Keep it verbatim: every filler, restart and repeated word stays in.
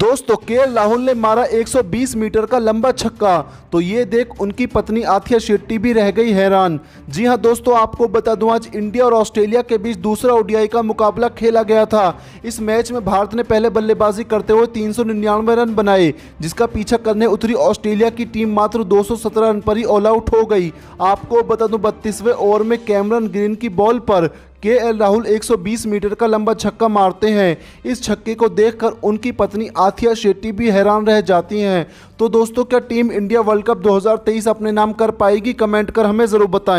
दोस्तों के.एल. राहुल ने मारा एक सौ बीस मीटर का लंबा छक्का, तो ये देख उनकी पत्नी आथिया शेट्टी भी रह गई हैरान। जी हां दोस्तों, आपको बता दूं आज इंडिया और ऑस्ट्रेलिया के बीच दूसरा ओडीआई का मुकाबला खेला गया था। इस मैच में भारत ने पहले बल्लेबाजी करते हुए तीन सौ निन्यानवे रन बनाए, जिसका पीछा करने उतरी ऑस्ट्रेलिया की टीम मात्र दो सौ सत्रह रन पर ही ऑल आउट हो गई। आपको बता दूं बत्तीसवें ओवर में कैमरन ग्रीन की बॉल पर के.एल. राहुल एक सौ बीस मीटर का लंबा छक्का मारते हैं। इस छक्के को देखकर उनकी पत्नी आथिया शेट्टी भी हैरान रह जाती हैं। तो दोस्तों, क्या टीम इंडिया वर्ल्ड कप दो हज़ार तेईस अपने नाम कर पाएगी? कमेंट कर हमें ज़रूर बताएं।